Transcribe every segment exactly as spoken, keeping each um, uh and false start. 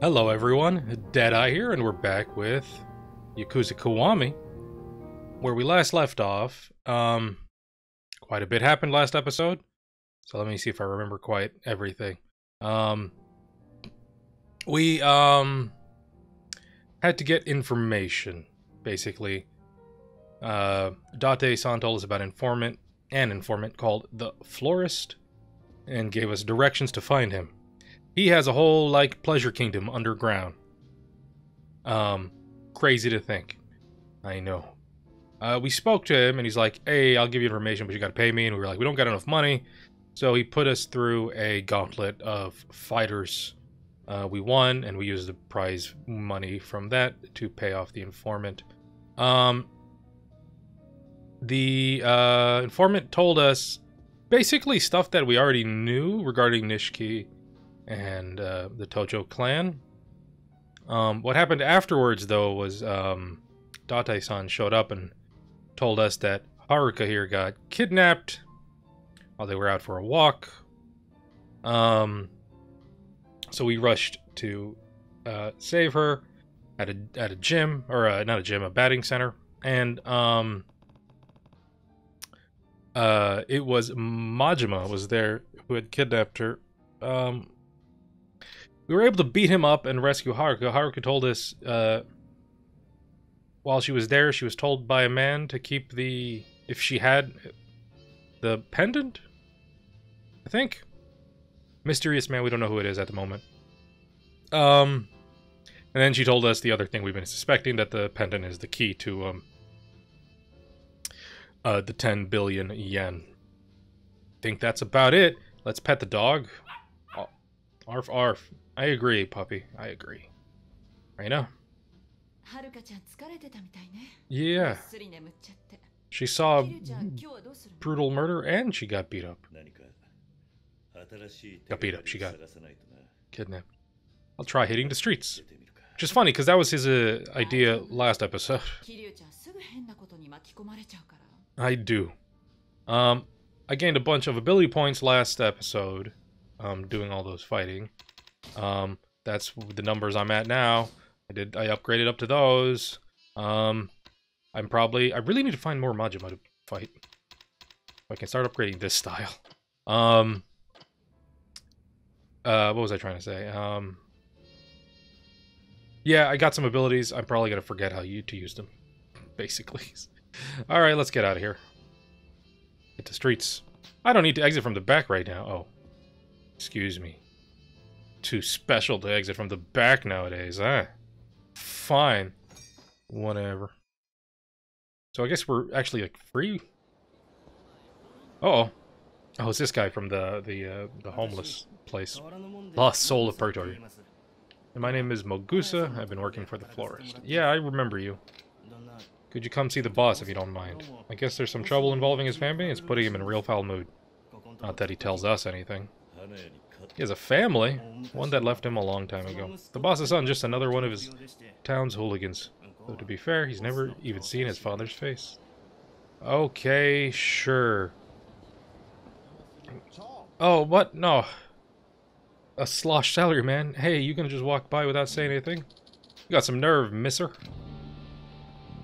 Hello everyone, Deadeye here, and we're back with Yakuza Kiwami, where we last left off. Um, quite a bit happened last episode, so let me see if I remember quite everything. Um, we um, had to get information, basically. Uh, Date-san told us about informant, an informant called The Florist, and gave us directions to find him. He has a whole, like, pleasure kingdom underground. Um, crazy to think. I know. Uh, we spoke to him, and he's like, hey, I'll give you information, but you gotta pay me. And we were like, we don't got enough money. So he put us through a gauntlet of fighters. Uh, we won, and we used the prize money from that to pay off the informant. Um, the uh, informant told us basically stuff that we already knew regarding Nishiki and uh, the Tojo clan. Um, what happened afterwards, though, was um, Date-san showed up and told us that Haruka here got kidnapped while they were out for a walk. Um, so we rushed to uh, save her at a at a gym, or a, not a gym, a batting center, and um, uh, it was Majima was there who had kidnapped her. Um, we were able to beat him up and rescue Haruka. Haruka told us, uh, while she was there, she was told by a man to keep the, if she had the pendant, I think. Mysterious man, we don't know who it is at the moment. Um, and then she told us the other thing we've been suspecting, that the pendant is the key to, um, uh, the ten billion yen. I think that's about it. Let's pet the dog. Arf, arf. I agree, puppy. I agree. Right now. Yeah. She saw a brutal murder and she got beat up. Got beat up. She got kidnapped. I'll try hitting the streets. Which is funny, because that was his uh, idea last episode. I do. Um, I gained a bunch of ability points last episode. Um, doing all those fighting. Um, that's the numbers I'm at now. I did. I upgraded up to those. Um, I'm probably. I really need to find more Majima to fight. I can start upgrading this style. Um, uh, what was I trying to say? Um, yeah, I got some abilities. I'm probably gonna forget how you to use them, basically. All right, let's get out of here. Hit the streets. I don't need to exit from the back right now. Oh. Excuse me. Too special to exit from the back nowadays, huh? Fine. Whatever. So I guess we're actually, like, free? Uh-oh. Oh, it's this guy from the the, uh, the homeless place. Lost Soul of Purgatory. And my name is Mogusa. I've been working for the florist. Yeah, I remember you. Could you come see the boss if you don't mind? I guess there's some trouble involving his family. It's putting him in real foul mood. Not that he tells us anything. He has a family, one that left him a long time ago. The boss's son, just another one of his town's hooligans. Though to be fair, he's never even seen his father's face. Okay, sure. Oh, what? No. A slosh salary, man. Hey, you gonna just walk by without saying anything? You got some nerve, misser.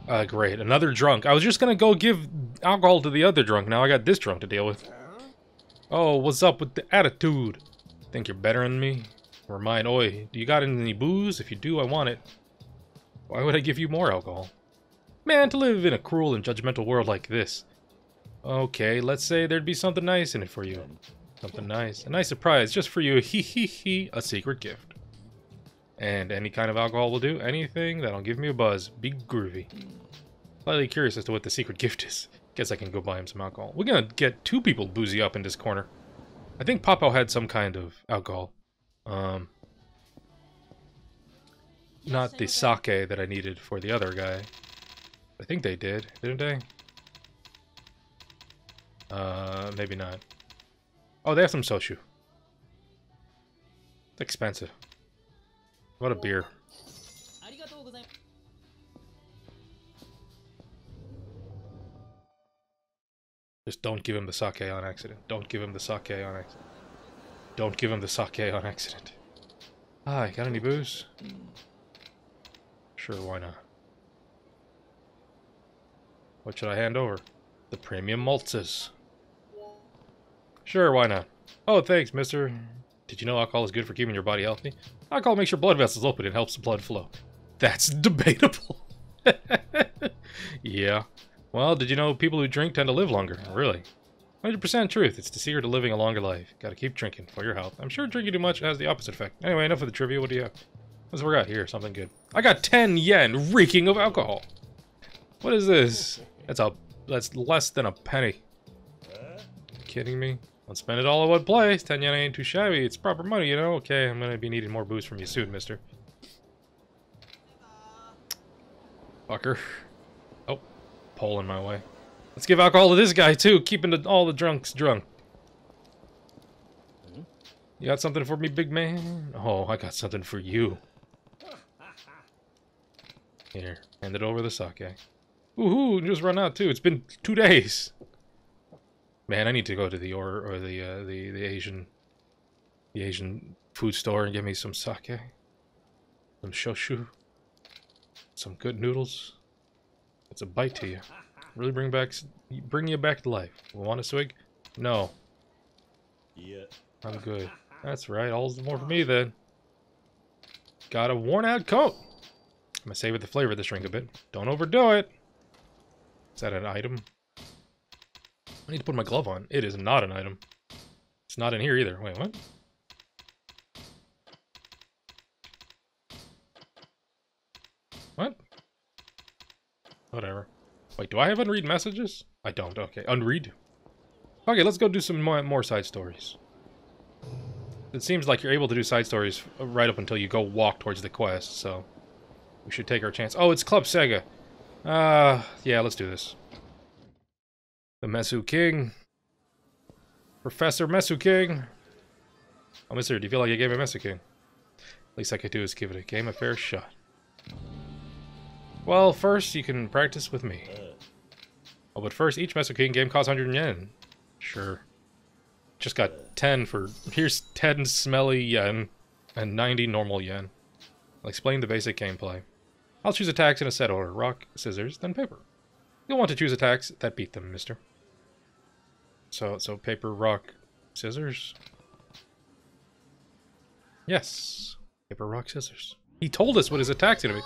Uh, great. Another drunk. I was just gonna go give alcohol to the other drunk. Now I got this drunk to deal with. Oh, what's up with the attitude? Think you're better than me? Or mine? Oi, do you got any booze? If you do, I want it. Why would I give you more alcohol? Man, to live in a cruel and judgmental world like this. Okay, let's say there'd be something nice in it for you. Something nice. A nice surprise, just for you. Hee hee hee. A secret gift. And any kind of alcohol will do. Anything that'll give me a buzz. Be groovy. Slightly curious as to what the secret gift is. Guess I can go buy him some alcohol. We're gonna get two people boozy up in this corner. I think Popo had some kind of alcohol. Um, not the sake that I needed for the other guy. I think they did, didn't they? Uh, maybe not. Oh, they have some Soshu. It's expensive. What a beer. Just don't give him the sake on accident. Don't give him the sake on accident. Don't give him the sake on accident. Hi, got any booze? Sure, why not? What should I hand over? The premium maltzes. Sure, why not? Oh, thanks, mister. Did you know alcohol is good for keeping your body healthy? Alcohol makes your blood vessels open and helps the blood flow. That's debatable. Yeah. Well, did you know people who drink tend to live longer? Really? one hundred percent truth. It's the secret to living a longer life. Gotta keep drinking for your health. I'm sure drinking too much has the opposite effect. Anyway, enough of the trivia. What do you have? What's we got here? Something good. I got ten yen reeking of alcohol. What is this? That's a that's less than a penny. You kidding me? Don't spend it all at one place. ten yen ain't too shabby. It's proper money, you know? Okay, I'm gonna be needing more booze from you soon, mister. Fucker. Oh, pole in my way. Let's give alcohol to this guy, too. Keeping the, all the drunks drunk. You got something for me, big man? Oh, I got something for you. Here, hand it over the sake. Woohoo, just run out, too. It's been two days. Man, I need to go to the or or the uh, the the Asian the Asian food store and get me some sake, some shoshu, some good noodles. It's a bite to you. Really bring back bring you back to life. Want a swig? No. Yeah. I'm good. That's right. All's the more for me then. Got a worn-out coat. I'm gonna save it the flavor of this drink a bit. Don't overdo it. Is that an item? I need to put my glove on. It is not an item. It's not in here either. Wait, what? What? Whatever. Wait, do I have unread messages? I don't. Okay, unread. Okay, let's go do some more side stories. It seems like you're able to do side stories right up until you go walk towards the quest, so we should take our chance. Oh, it's Club Sega. Uh, yeah, let's do this. The Mesuking. Professor Mesuking. Oh, mister, do you feel like you gave a Mesuking? Least I could do is give it a game a fair shot. Well, first, you can practice with me. Oh, but first, each Mesuking game costs one hundred yen. Sure. Just got ten for... Here's ten smelly yen and ninety normal yen. I'll explain the basic gameplay. I'll choose attacks in a set order. Rock, scissors, then paper. You'll want to choose attacks that beat them, mister. So, so paper, rock, scissors? Yes. Paper, rock, scissors. He told us what his attack's gonna be.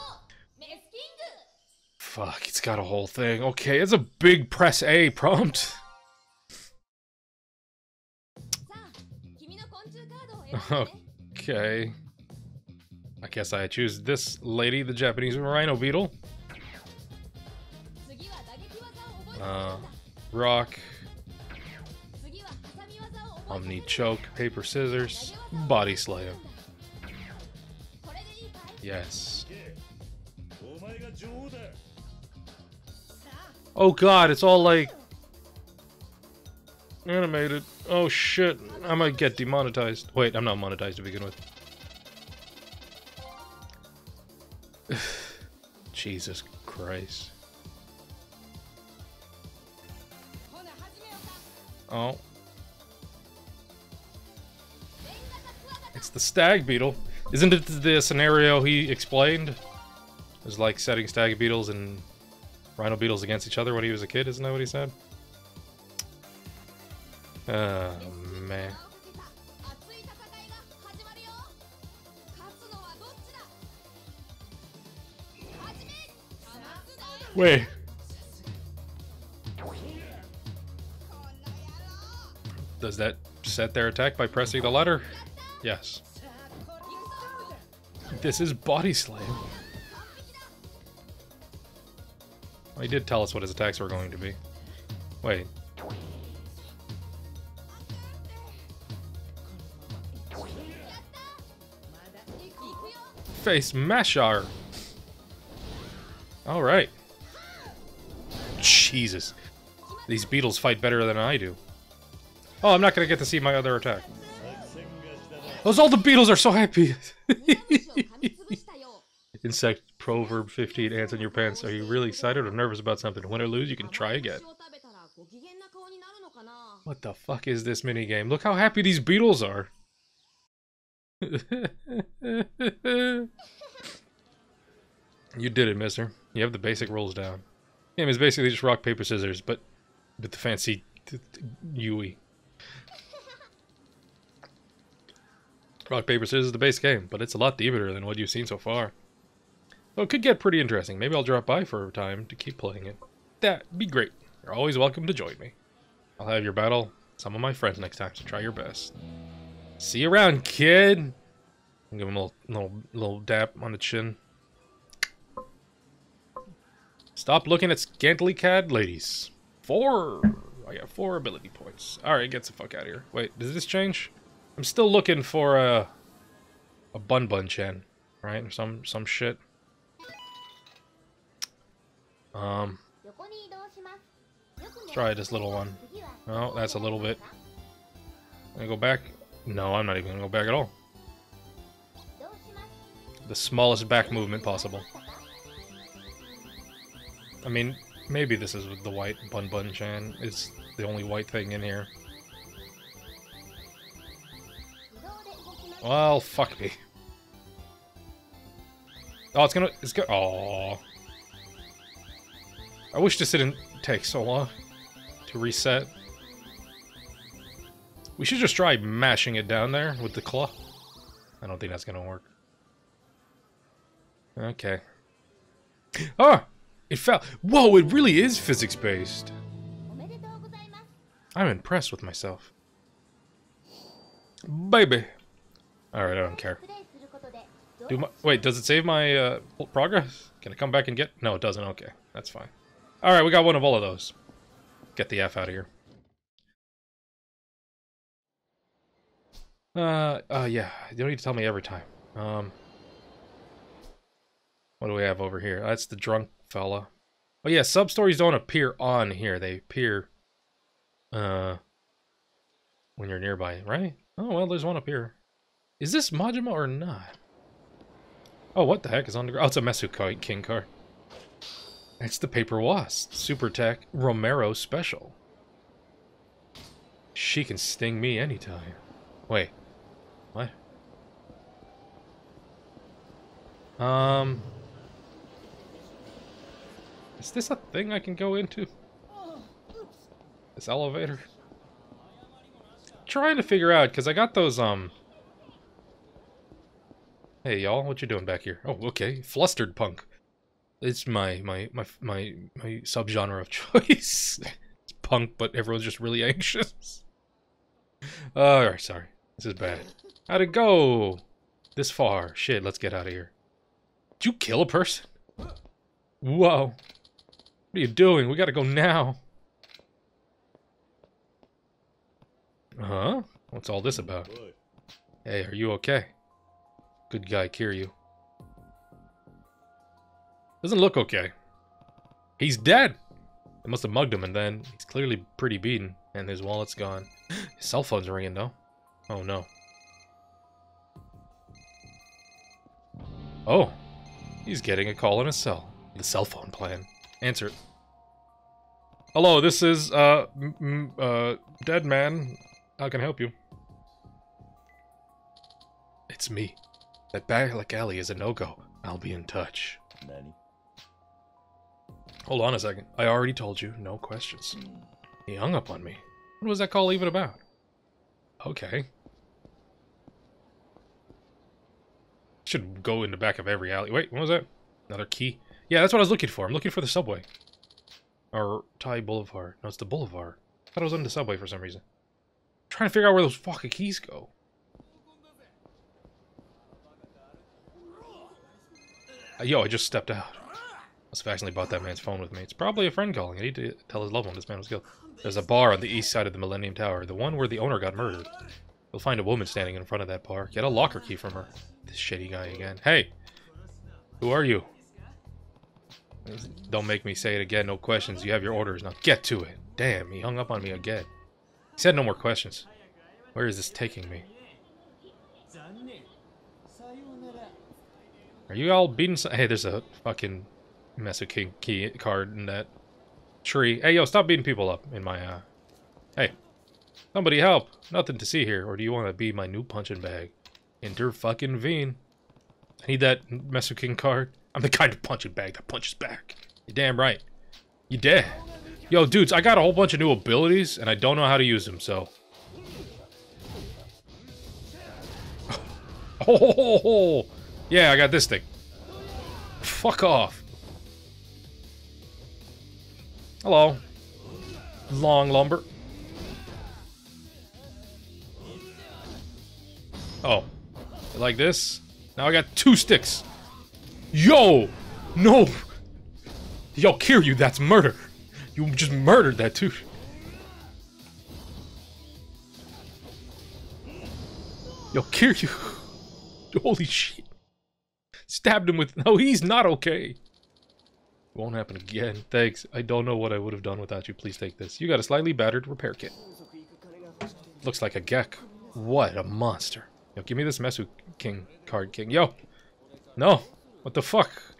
Fuck, it's got a whole thing. Okay, it's a big press A prompt. Okay. I guess I choose this lady, the Japanese rhino beetle. Uh, rock, Omni Choke, Paper Scissors, Body Slam. Yes. Oh god, it's all like... animated. Oh shit, I might get demonetized. Wait, I'm not monetized to begin with. Jesus Christ. Oh. It's the stag beetle. Isn't it the scenario he explained? It was like setting stag beetles and rhino beetles against each other when he was a kid, isn't that what he said? Oh, man. Wait. Does that set their attack by pressing the letter? Yes. This is Body Slam. Well, he did tell us what his attacks were going to be. Wait. Face Mashar. Alright. Jesus. These beetles fight better than I do. Oh, I'm not gonna get to see my other attack. Those all the beetles are so happy! Insect proverb fifteen, ants in your pants. Are you really excited or nervous about something? Win or lose, you can try again. What the fuck is this minigame? Look how happy these beetles are. You did it, mister. You have the basic rules down. Yeah, I mean, it's basically just rock, paper, scissors, but with the fancy t t Yui. Rock, paper, scissors is the base game, but it's a lot deeper than what you've seen so far. So it could get pretty interesting. Maybe I'll drop by for a time to keep playing it. That'd be great. You're always welcome to join me. I'll have your battle some of my friends next time, so try your best. See you around, kid! Give him a little, little, little dap on the chin. Stop looking at scantily clad ladies. Four! I got four ability points. Alright, get the fuck out of here. Wait, does this change? I'm still looking for a... a Bun Bun Chen, right? Or some, some shit. Um... Let's try this little one. Oh, that's a little bit. Can I go back? No, I'm not even gonna go back at all. The smallest back movement possible. I mean, maybe this is with the white Bun Bun Chan. It's the only white thing in here. Well, fuck me. Oh, it's gonna. It's gonna. Oh. I wish this didn't take so long to reset. We should just try mashing it down there with the claw. I don't think that's gonna work. Okay. Oh! It fell. Whoa, it really is physics-based. I'm impressed with myself. Baby. Alright, I don't care. Do my, wait, does it save my uh, progress? Can I come back and get... No, it doesn't. Okay, that's fine. Alright, we got one of all of those. Get the F out of here. Uh, uh, yeah. You don't need to tell me every time. Um, what do we have over here? That's the drunk fella. Oh yeah, sub-stories don't appear on here. They appear, uh, when you're nearby, right? Oh, well, there's one up here. Is this Majima or not? Oh, what the heck is on the ground? Oh, it's a Mesuking card. It's the Paper Wasp. Super Attack Romero Special. She can sting me anytime. Wait. What? Um... Is this a thing I can go into? This elevator? I'm trying to figure out, because I got those, um... Hey, y'all, what you doing back here? Oh, okay. Flustered punk. It's my, my, my, my, my subgenre of choice. It's punk, but everyone's just really anxious. Uh, Alright, sorry. This is bad. How'd it go? This far. Shit, let's get out of here. Did you kill a person? Whoa. What are you doing? We gotta go now. Huh? What's all this about? Hey, are you okay? Good guy, Kiryu. Doesn't look okay. He's dead! They must have mugged him, and then he's clearly pretty beaten, and his wallet's gone. His cell phone's ringing, though. Oh, no. Oh. He's getting a call on his cell. The cell phone plan. Answer it. Hello, this is, uh, m m uh, dead man. How can I help you? It's me. That back alley is a no-go. I'll be in touch. Nanny. Hold on a second. I already told you, no questions. He hung up on me. What was that call even about? Okay. Should go in the back of every alley. Wait, what was that? Another key? Yeah, that's what I was looking for. I'm looking for the subway. Or Thai Boulevard. No, it's the Boulevard. I thought it was on the subway for some reason. I'm trying to figure out where those fucking keys go. Yo, I just stepped out. I was fascinated about that man's phone with me. It's probably a friend calling. I need to tell his loved one this man was killed. There's a bar on the east side of the Millennium Tower, the one where the owner got murdered. You'll find a woman standing in front of that bar. Get a locker key from her. This shitty guy again. Hey! Who are you? Don't make me say it again. No questions. You have your orders. Now get to it. Damn, he hung up on me again. He said no more questions. Where is this taking me? Are you all beating some- Hey, there's a fucking Mesuking key card in that tree. Hey, yo, stop beating people up in my, uh... Hey. Somebody help. Nothing to see here. Or do you want to be my new punching bag? Inter-fucking-vene. I need that Mesuking card. I'm the kind of punching bag that punches back. You're damn right. You dead. Yo, dudes, I got a whole bunch of new abilities, and I don't know how to use them, so... Oh, yeah, I got this thing. Fuck off. Hello. Long lumber. Oh. Like this? Now I got two sticks. Yo! No! Yo, Kiryu, that's murder. You just murdered that dude. Yo, Kiryu. Holy shit. Stabbed him with... No, he's not okay. It won't happen again. Thanks. I don't know what I would have done without you. Please take this. You got a slightly battered repair kit. Looks like a Gek. What a monster. Yo, give me this Mesuking card, King. Yo! No! What the fuck?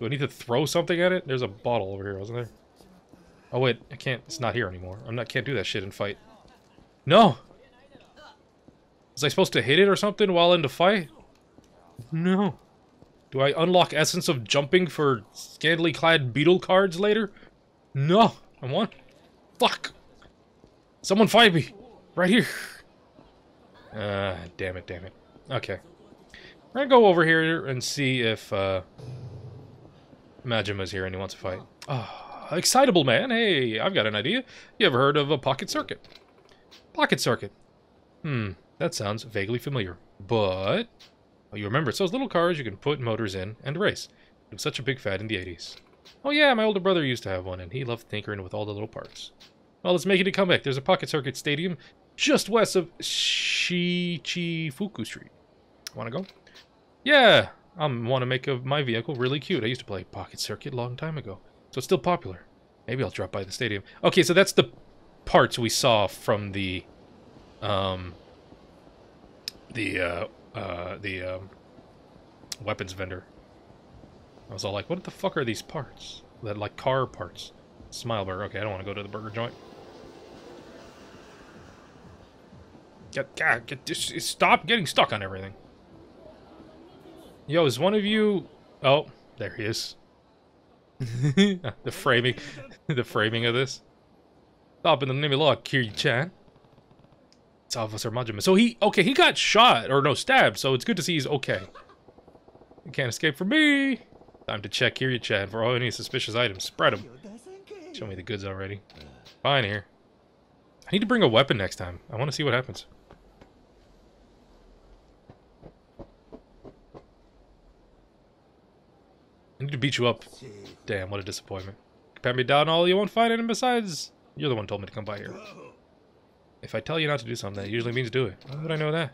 Do I need to throw something at it? There's a bottle over here, wasn't there? Oh, wait. I can't... It's not here anymore. I not can't do that shit and fight. No! Was I supposed to hit it or something while in the fight? No. Do I unlock Essence of Jumping for scantily clad beetle cards later? No. I want. Fuck. Someone find me. Right here. Uh, damn it, damn it. Okay. We're gonna go over here and see if, uh... Majima's here and he wants to fight. Oh, excitable man. Hey, I've got an idea. You ever heard of a Pocket Circuit? Pocket Circuit. Hmm. That sounds vaguely familiar. But... Oh, you remember, it's those little cars you can put motors in and race. It was such a big fad in the eighties. Oh yeah, my older brother used to have one, and he loved tinkering with all the little parts. Well, let's make it a comeback. There's a Pocket Circuit stadium just west of Shichifuku Street. Wanna go? Yeah! I wanna make a, my vehicle really cute. I used to play Pocket Circuit a long time ago, so it's still popular. Maybe I'll drop by the stadium. Okay, so that's the parts we saw from the... Um... The, uh... Uh, the, um, weapons vendor. I was all like, what the fuck are these parts? That, like, car parts. Smile burger. Okay, I don't want to go to the burger joint. Get, God, get this, stop getting stuck on everything. Yo, is one of you... Oh, there he is. The framing. The framing of this. Stop in the name of law, Kiryu-chan. Officer Majima. So he, okay, he got shot, or no, stabbed, so it's good to see he's okay. You can't escape from me. Time to check Kiryu-chan for all any suspicious items. Spread them. Show me the goods already. Fine here. I need to bring a weapon next time. I want to see what happens. I need to beat you up. Damn, what a disappointment. Pat me down all you won't find it, and besides, you're the one who told me to come by here. If I tell you not to do something, that usually means do it. How would I know that?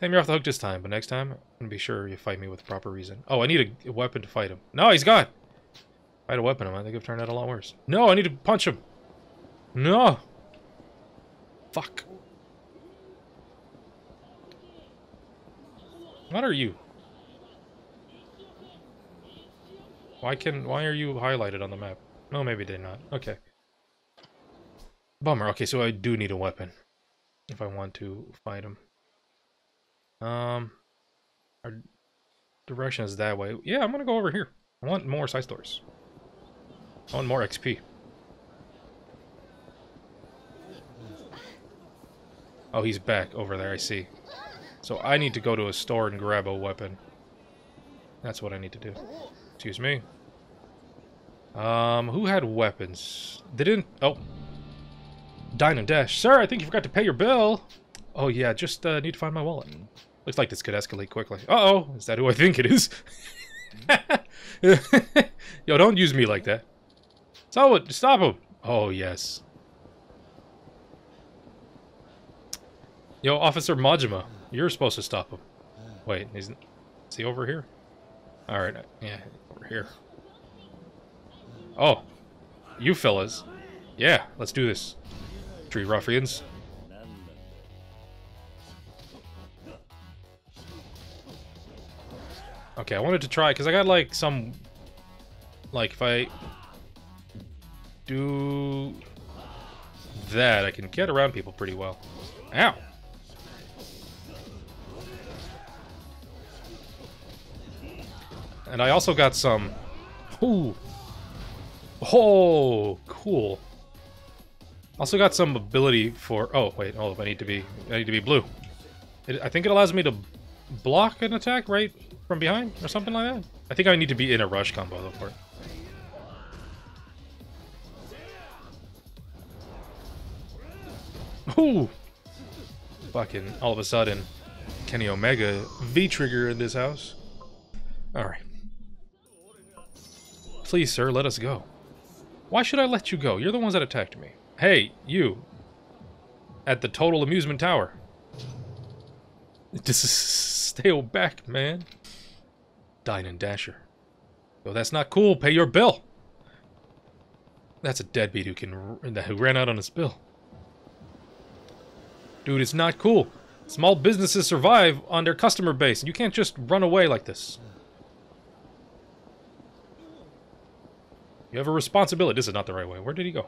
Damn, you're off the hook this time, but next time, I'm gonna be sure you fight me with the proper reason. Oh, I need a weapon to fight him. No, he's gone! If I had a weapon, I think I've turned out a lot worse. No, I need to punch him! No! Fuck. What are you? Why can- why are you highlighted on the map? No, maybe they're not. Okay. Bummer. Okay, so I do need a weapon if I want to fight him. Um, our direction is that way. Yeah, I'm gonna go over here. I want more side stores. I want more X P. Oh, he's back over there. I see. So I need to go to a store and grab a weapon. That's what I need to do. Excuse me. Um, who had weapons? They didn't. Oh. Dine and dash. Sir, I think you forgot to pay your bill. Oh, yeah, just uh, need to find my wallet. Looks like this could escalate quickly. Uh-oh, is that who I think it is? Yo, don't use me like that. Someone, stop him. Oh, yes. Yo, Officer Majima, you're supposed to stop him. Wait, is, is he over here? All right, yeah, over here. Oh, you fellas. Yeah, let's do this. Tree ruffians. Okay, I wanted to try because I got like some, like if I do that, I can get around people pretty well. Ow! And I also got some... Ooh. Oh, cool. Also got some ability for... Oh, wait. Oh, I need to be... I need to be blue. It, I think it allows me to block an attack right from behind or something like that. I think I need to be in a rush combo, though, for it. Ooh! Fucking all of a sudden, Kenny Omega V-trigger in this house. Alright. Please, sir, let us go. Why should I let you go? You're the ones that attacked me. Hey, you. At the Total Amusement Tower. This is... Stay back, man. Dine and Dasher. Oh, that's not cool. Pay your bill. That's a deadbeat who can... who ran out on his bill. Dude, it's not cool. Small businesses survive on their customer base, and you can't just run away like this. You have a responsibility. This is not the right way. Where did he go?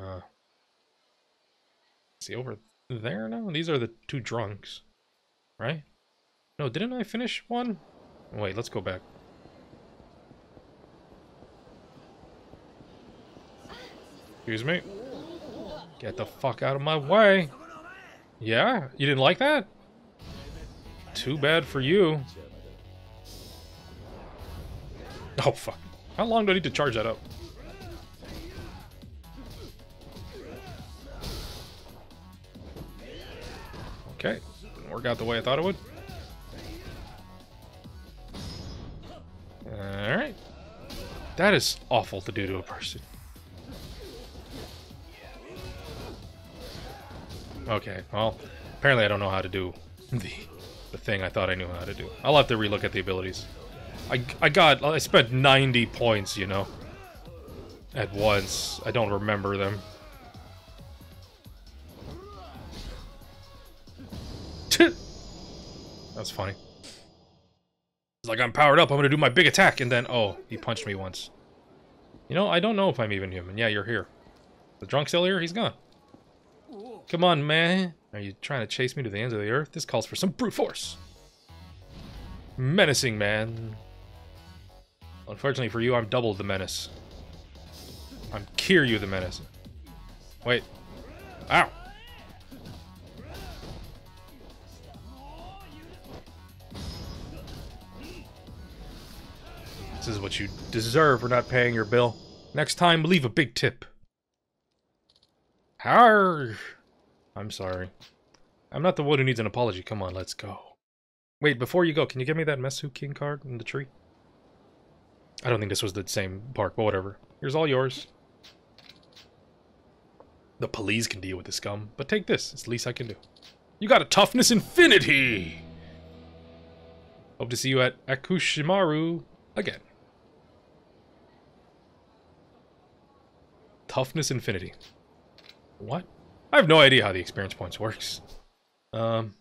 Uh, is he over there now? These are the two drunks, right? No, didn't I finish one? Wait, let's go back. Excuse me. Get the fuck out of my way. Yeah? You didn't like that? Too bad for you. Oh, fuck. How long do I need to charge that up? Okay. Didn't work out the way I thought it would. Alright. That is awful to do to a person. Okay, well, apparently I don't know how to do the, the thing I thought I knew how to do. I'll have to relook at the abilities. I, I got, I spent ninety points, you know, at once. I don't remember them. That's funny. It's like, I'm powered up, I'm gonna do my big attack, and then, oh, he punched me once. You know, I don't know if I'm even human. Yeah, you're here. The drunk's still here? He's gone. Come on, man. Are you trying to chase me to the ends of the earth? This calls for some brute force. Menacing, man. Unfortunately for you, I'm double the menace. I'm Kiryu the menace. Wait. Ow. This is what you deserve for not paying your bill. Next time, leave a big tip. Arrgh. I'm sorry. I'm not the one who needs an apology. Come on, let's go. Wait, before you go, can you give me that Mesuking card in the tree? I don't think this was the same park, but whatever. Here's all yours. The police can deal with the scum, but take this. It's the least I can do. You got a toughness infinity! Hope to see you at Akushimaru again. Toughness infinity. What? I have no idea how the experience points works. Um,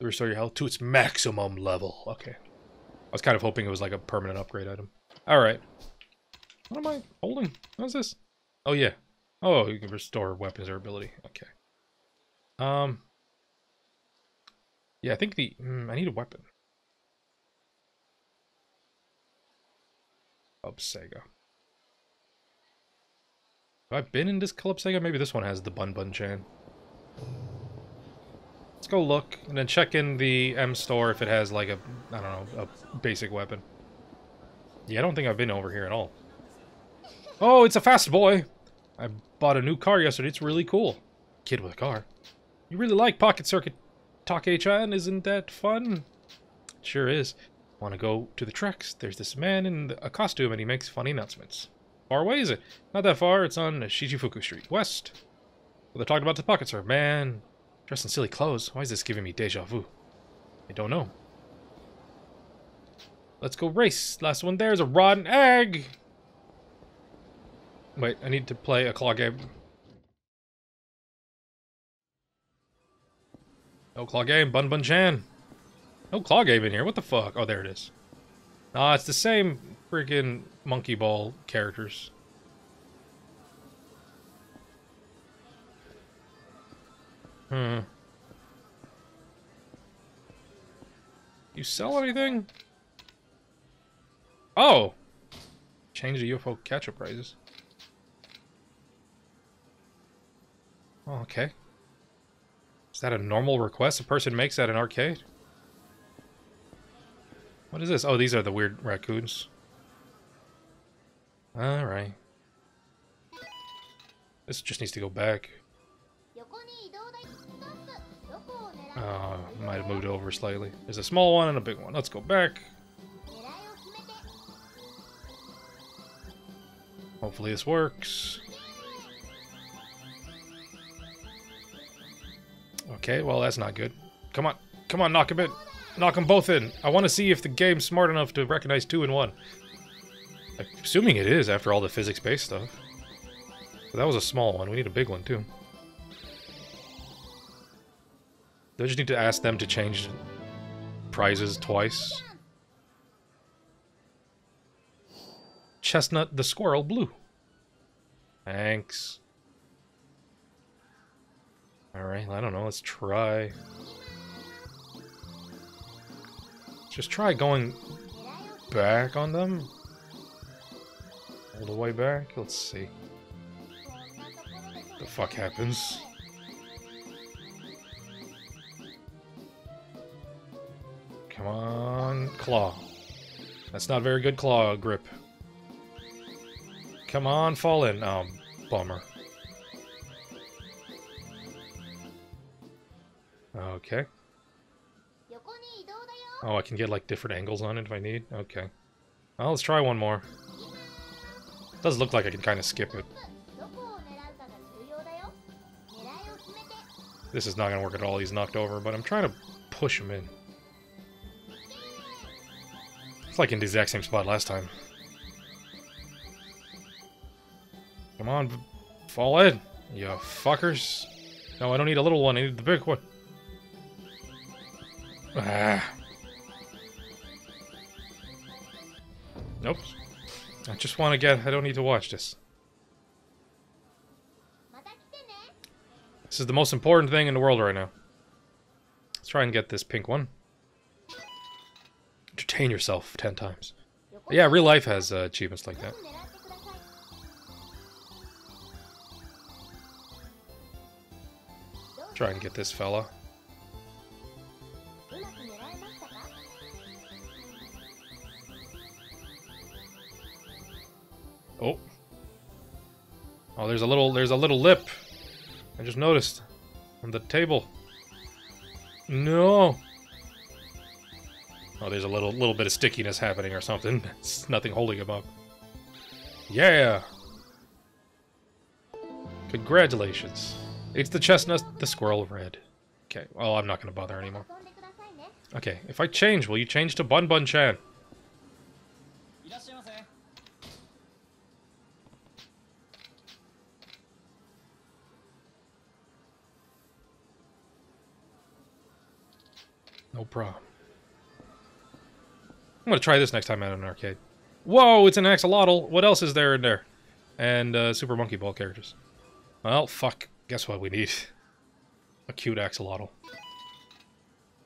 restore your health to its maximum level. Okay. I was kind of hoping it was like a permanent upgrade item. Alright. What am I holding? What is this? Oh, yeah. Oh, you can restore weapons or ability. Okay. Um. Yeah, I think the... Mm, I need a weapon. Club Sega. Have I been in this Club Sega? Maybe this one has the Bun Bun Chan. Let's go look, and then check in the M store if it has like a, I don't know, a basic weapon. Yeah, I don't think I've been over here at all. Oh, it's a fast boy! I bought a new car yesterday, it's really cool. Kid with a car. You really like Pocket Circuit, Take-chan, isn't that fun? It sure is. Want to go to the tracks? There's this man in a costume and he makes funny announcements. Far away is it? Not that far, it's on Shichifuku Street, west. Well, they're talking about the pockets, sir. Man, dressed in silly clothes. Why is this giving me deja vu? I don't know. Let's go race. Last one there is a rotten egg. Wait, I need to play a claw game. No claw game, Bun Bun Chan. No claw game in here, what the fuck? Oh, there it is. Ah, it's the same freaking monkey ball characters. Hmm. you sell anything? Oh! Change the U F O catcher prices. Oh, okay. Is that a normal request a person makes at an arcade? What is this? Oh, these are the weird raccoons. Alright. This just needs to go back. Oh, might have moved over slightly. There's a small one and a big one. Let's go back. Hopefully this works. Okay, well that's not good. Come on, come on, knock him in. Knock them both in. I want to see if the game's smart enough to recognize two and one. I'm assuming it is after all the physics-based stuff. But that was a small one. We need a big one too. I just need to ask them to change prizes twice. Chestnut the squirrel blue. Thanks. Alright, I don't know, let's try. Just try going back on them. All the way back? Let's see. What the fuck happens? Come on, claw. That's not very good claw grip. Come on, fall in. Oh, bummer. Okay. Oh, I can get like different angles on it if I need? Okay. Well, let's try one more. It does look like I can kind of skip it. This is not going to work at all. He's knocked over, but I'm trying to push him in. It's like in the exact same spot last time. Come on, fall in, you fuckers. No, I don't need a little one, I need the big one. Ah. Nope. I just want to get, I don't need to watch this. This is the most important thing in the world right now. Let's try and get this pink one. Entertain yourself ten times. But yeah, real life has uh, achievements like that. Try and get this fella. Oh. Oh, there's a little, there's a little lip. I just noticed on the table. No. Oh, there's a little little bit of stickiness happening or something. It's nothing holding him up. Yeah! Congratulations. It's the chestnut, the squirrel red. Okay, well, I'm not going to bother anymore. Okay, if I change, will you change to Bun Bun Chan? No problem. I'm gonna try this next time at an arcade. Whoa, it's an axolotl. What else is there in there? And uh, Super Monkey Ball characters. Well, fuck. Guess what we need? A cute axolotl.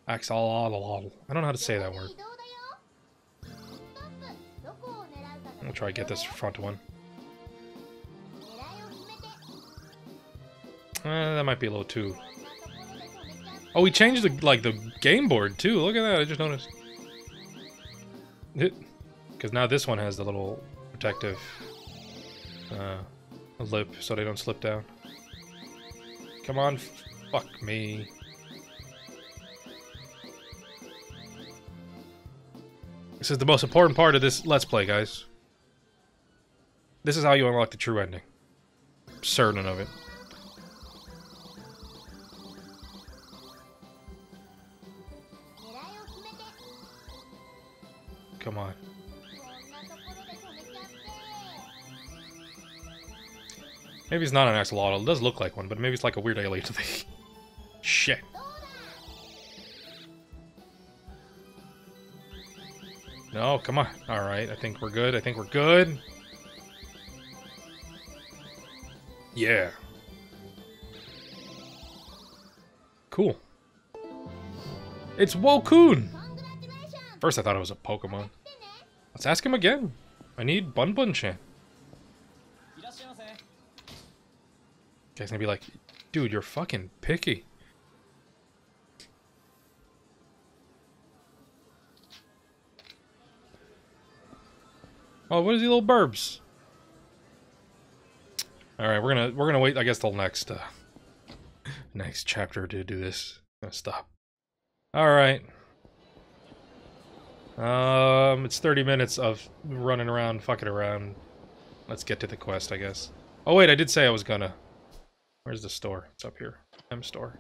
Axolotl. I don't know how to say that word. We'll try to get this front one. Uh, that might be a little too. Oh, we changed the like the game board too. Look at that. I just noticed. Because now this one has the little protective uh, lip so they don't slip down. Come on, fuck me. This is the most important part of this Let's Play, guys. This is how you unlock the true ending. I'm certain of it. Come on. Maybe it's not an axolotl. It does look like one, but maybe it's like a weird alien thing. Shit. No, come on. Alright, I think we're good. I think we're good. Yeah. Cool. It's Wocoon! First I thought it was a Pokemon. Let's ask him again. I need Bunbun-chan. Guy's gonna be like, dude, you're fucking picky. Oh, what is he, little burbs? All right, we're gonna we're gonna wait, I guess, till next uh, next chapter to do this. I'm gonna stop. All right. Um, it's thirty minutes of running around, fucking around. Let's get to the quest, I guess. Oh wait, I did say I was gonna. Where's the store? It's up here. M store.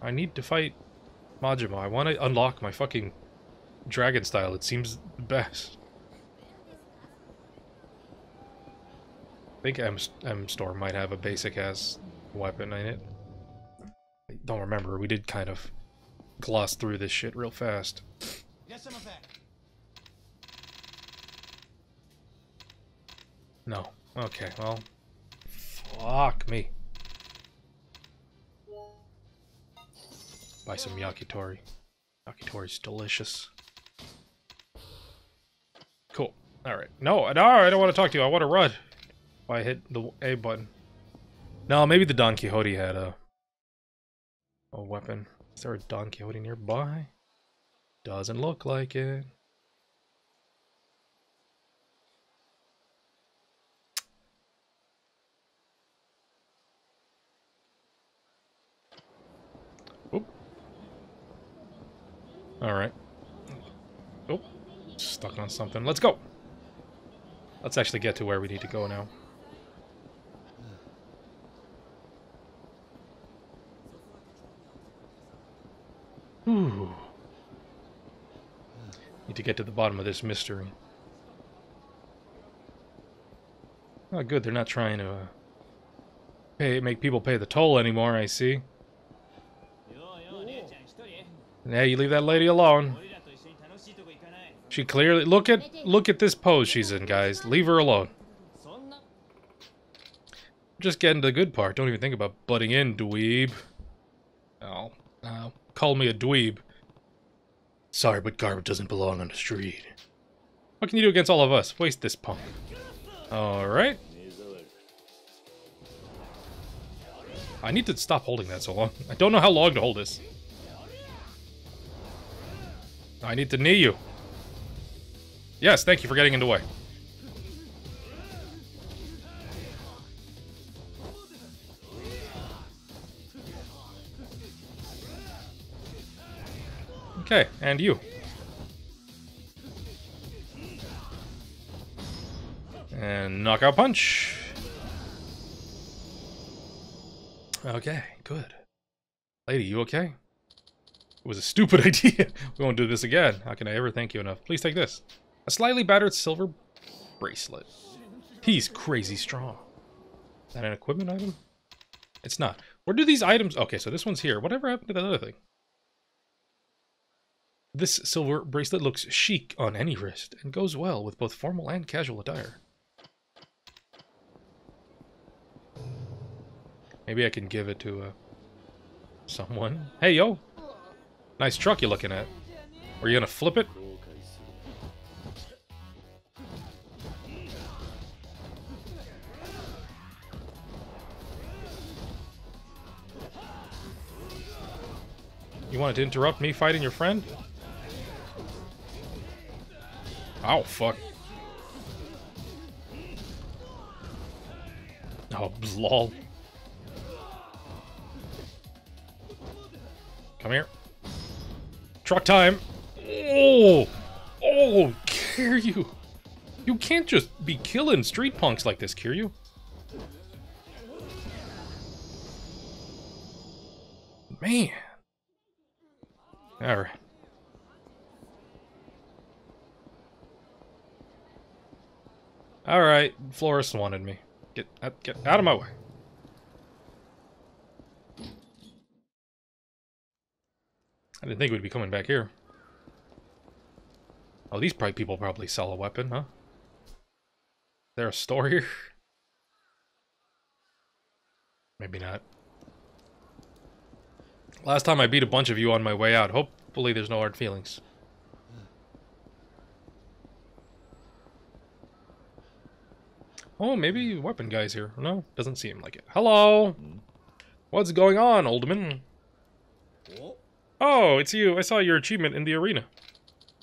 I need to fight Majima. I want to unlock my fucking dragon style. It seems the best. I think M, M store might have a basic ass weapon in it. I don't remember. We did kind of gloss through this shit real fast. Get some of that. No. Okay, well. Fuck me. Buy some yakitori. Yakitori's delicious. Cool. Alright. No, no, I don't want to talk to you. I want to run. I hit the A button. No, maybe the Don Quixote had a a weapon. Is there a Don Quixote nearby? Doesn't look like it. Oop. All right. Oop. Stuck on something. Let's go. Let's actually get to where we need to go now. Ooh. Need to get to the bottom of this mystery. Oh, good. They're not trying to uh, pay, make people pay the toll anymore, I see. Yeah, you leave that lady alone. She clearly... Look at, look at this pose she's in, guys. Leave her alone. Just getting to the good part. Don't even think about butting in, dweeb. Oh. Oh. Call me a dweeb. Sorry, but garbage doesn't belong on the street. What can you do against all of us? Waste this punk. Alright. I need to stop holding that so long. I don't know how long to hold this. I need to knee you. Yes, thank you for getting in the way. Okay, and you. And knockout punch. Okay, good. Lady, you okay? It was a stupid idea. We won't do this again. How can I ever thank you enough? Please take this. A slightly battered silver bracelet. He's crazy strong. Is that an equipment item? It's not. Where do these items... Okay, so this one's here. Whatever happened to that other thing? This silver bracelet looks chic on any wrist and goes well with both formal and casual attire. Maybe I can give it to uh, someone. Hey, yo! Nice truck you're looking at. Are you gonna flip it? You wanted to interrupt me fighting your friend? Oh, fuck. Oh, lol. Come here. Truck time. Oh! Oh, Kiryu. You can't just be killing street punks like this, Kiryu. Man. Alright. Alright, Florist wanted me. Get out, get out of my way. I didn't think we'd be coming back here. Oh, these probably people probably sell a weapon, huh? Is there a store here? Maybe not. Last time I beat a bunch of you on my way out. Hopefully there's no hard feelings. Oh, maybe weapon guy's here. No, doesn't seem like it. Hello! What's going on, old man? Oh, it's you. I saw your achievement in the arena.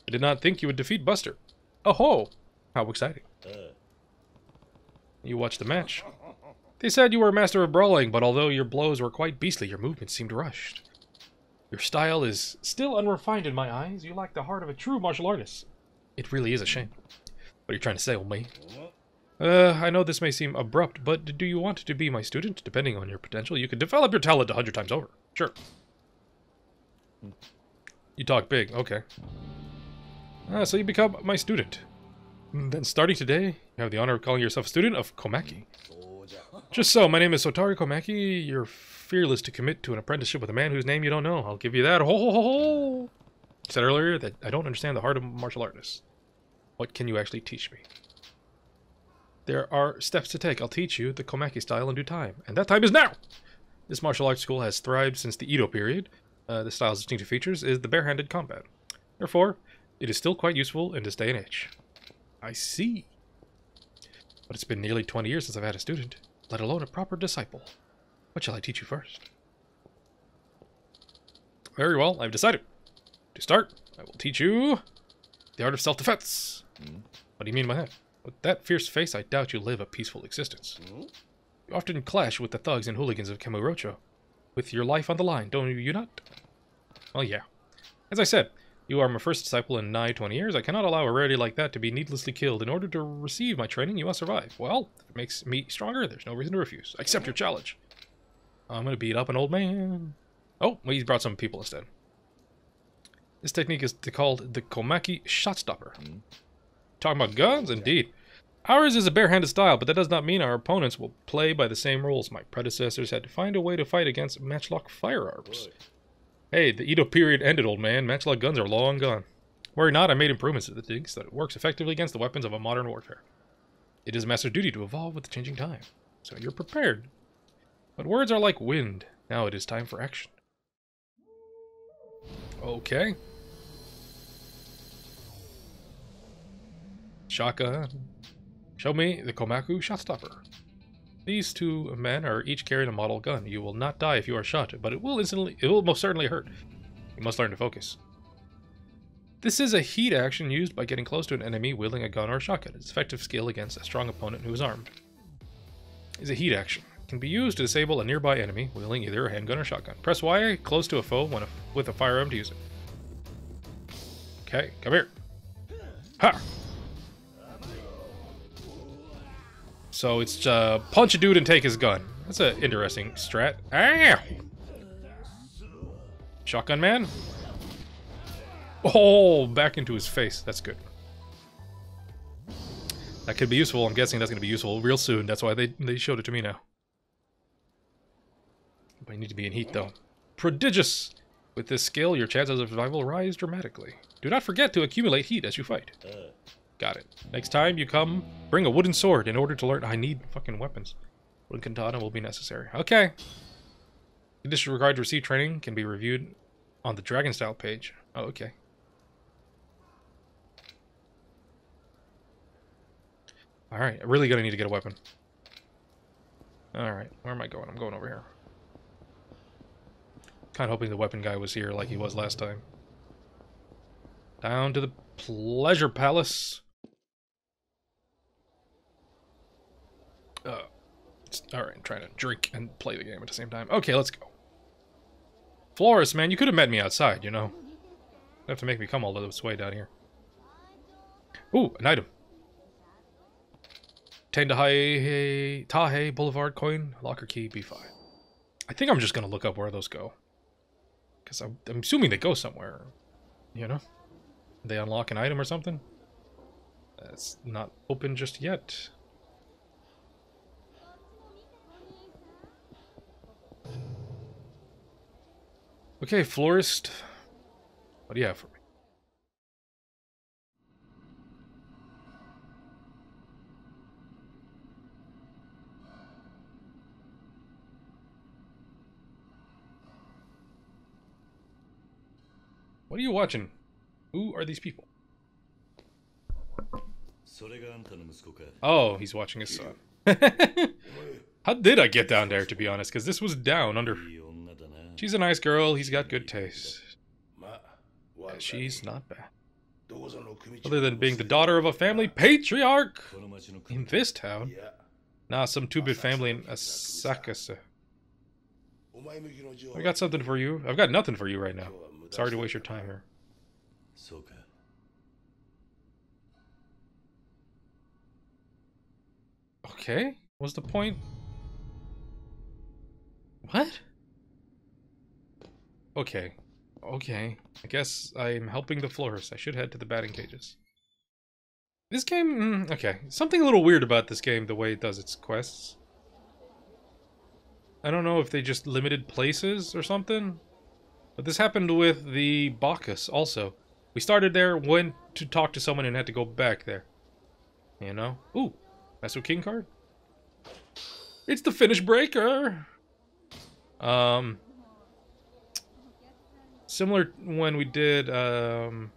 I did not think you would defeat Buster. Oh-ho! How exciting. You watched the match. They said you were a master of brawling, but although your blows were quite beastly, your movements seemed rushed. Your style is still unrefined in my eyes. You lack the heart of a true martial artist. It really is a shame. What are you trying to say, old mate? Uh, I know this may seem abrupt, but do you want to be my student? Depending on your potential, you could develop your talent a hundred times over. Sure. You talk big, okay. Ah, so you become my student. Then starting today, you have the honor of calling yourself a student of Komaki. Just so, my name is Sotaro Komaki. You're fearless to commit to an apprenticeship with a man whose name you don't know. I'll give you that. Ho ho ho ho! I said earlier that I don't understand the heart of martial artists. What can you actually teach me? There are steps to take. I'll teach you the Komaki style in due time. And that time is now! This martial arts school has thrived since the Edo period. Uh, the style's distinctive features is the barehanded combat. Therefore, it is still quite useful in this day and age. I see. But it's been nearly twenty years since I've had a student, let alone a proper disciple. What shall I teach you first? Very well, I've decided. To start, I will teach you the art of self-defense. Mm. What do you mean by that? With that fierce face, I doubt you live a peaceful existence. Mm. You often clash with the thugs and hooligans of Kamurocho, with your life on the line, don't you not? Well, yeah. As I said, you are my first disciple in nigh twenty years. I cannot allow a rarity like that to be needlessly killed. In order to receive my training, you must survive. Well, if it makes me stronger, there's no reason to refuse. I accept your challenge. I'm going to beat up an old man. Oh, well, he's brought some people instead. This technique is called the Komaki Shotstopper. Mm. Talking about guns? Indeed. Ours is a barehanded style, but that does not mean our opponents will play by the same rules. My predecessors had to find a way to fight against matchlock firearms. Boy. Hey, the Edo period ended, old man. Matchlock guns are long gone. Worry not, I made improvements to the technique so that it works effectively against the weapons of a modern warfare. It is master's duty to evolve with the changing time, so you're prepared. But words are like wind. Now it is time for action. Okay. Shotgun. Show me the Komaku Shotstopper. These two men are each carrying a model gun. You will not die if you are shot, but it will instantly, it will most certainly hurt. You must learn to focus. This is a heat action used by getting close to an enemy wielding a gun or a shotgun. It's effective skill against a strong opponent who is armed. It's a heat action. It can be used to disable a nearby enemy wielding either a handgun or shotgun. Press Y close to a foe when a, with a firearm to use it. Okay, come here. Ha! So it's uh, punch a dude and take his gun. That's an interesting strat. Ah! Shotgun man. Oh, back into his face. That's good. That could be useful. I'm guessing that's going to be useful real soon. That's why they, they showed it to me now. But you need to be in heat, though. Prodigious! With this skill, your chances of survival rise dramatically. Do not forget to accumulate heat as you fight. Got it. Next time you come, bring a wooden sword in order to learn. I need fucking weapons. Wooden katana will be necessary. Okay. Conditions required to receive training can be reviewed on the Dragon Style page. Oh, okay. Alright, I'm really gonna need to get a weapon. Alright, where am I going? I'm going over here. Kinda hoping the weapon guy was here like he was last time. Down to the Pleasure Palace. Uh, Alright, I'm trying to drink and play the game at the same time. Okay, let's go. Florist, man, you could have met me outside, you know. You have to make me come all this way down here. Ooh, an item. Tendahai Tahe Boulevard coin, locker key, B five. I think I'm just going to look up where those go. Because I'm, I'm assuming they go somewhere, you know. They unlock an item or something? That's not open just yet. Okay, Florist. What do you have for me? What are you watching? Who are these people? Oh, he's watching his son. How did I get down there, to be honest? Because this was down under... She's a nice girl, he's got good taste. And she's not bad. Other than being the daughter of a family patriarch in this town. Nah, some two-bit family in Asakusa. I got something for you. I've got nothing for you right now. Sorry to waste your time here. Okay, what's the point? What? Okay, okay. I guess I'm helping the florist. I should head to the batting cages. This game, okay. Something a little weird about this game, the way it does its quests. I don't know if they just limited places or something. But this happened with the Bacchus also. We started there, went to talk to someone, and had to go back there. You know? Ooh, Mesuking card? It's the finish breaker! Um... Similar when we did, um...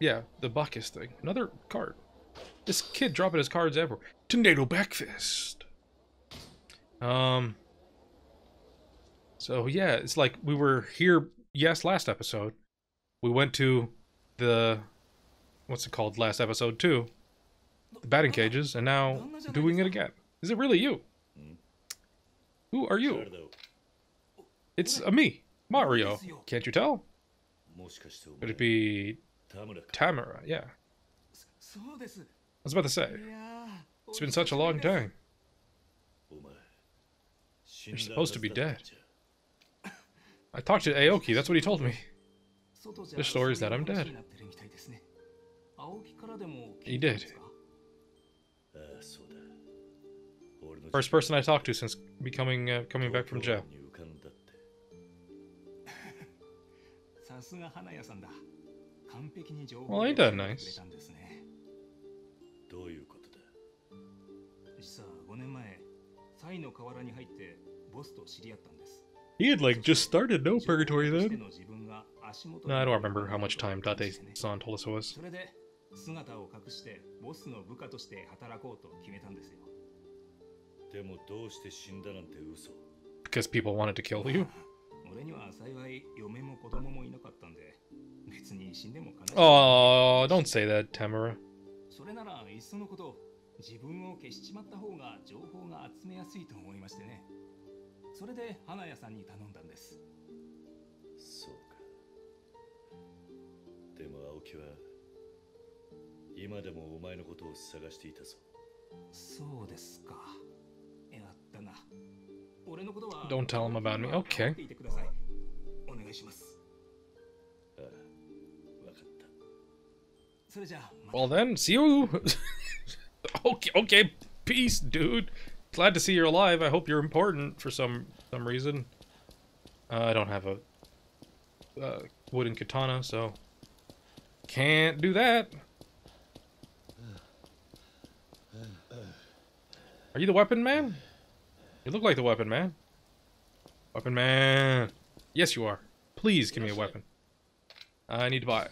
yeah, the Bacchus thing. Another card. This kid dropping his cards everywhere. Tornado breakfast. Um. So yeah, it's like we were here. Yes, last episode, we went to the what's it called? Last episode too, the batting cages, and now doing it again. Is it really you? Who are you? It's a me, Mario. Can't you tell? Could it be Tamura? Yeah. I was about to say, it's been such a long time. You're supposed to be dead. I talked to Aoki, that's what he told me. The story is that I'm dead. He did. First person I talked to since becoming uh, coming back from jail. Well, ain't that nice? He had like just started No Purgatory then. No, I don't remember how much time Date-san told us it was. Because people wanted to kill you? Oh, don't say that, Tamura. Don't tell him about me. Okay. Well then, see you. Okay, okay, peace, dude. Glad to see you're alive. I hope you're important for some some reason. Uh, I don't have a uh, wooden katana, so can't do that. Are you the weapon man? You look like the weapon man. Weapon man. Yes, you are. Please give me a weapon. I need to buy.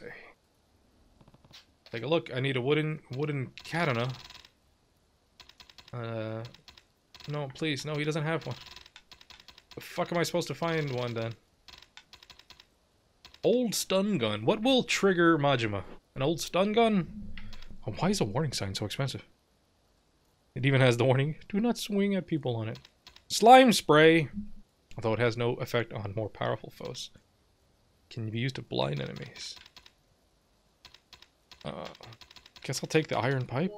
Take a look. I need a wooden wooden katana. Uh, no, please, no, he doesn't have one. The fuck am I supposed to find one then? Old stun gun. What will trigger Majima? An old stun gun? Oh, why is the warning sign so expensive? It even has the warning, do not swing at people on it. Slime spray! Although it has no effect on more powerful foes. Can be used to blind enemies. Uh, guess I'll take the iron pipe.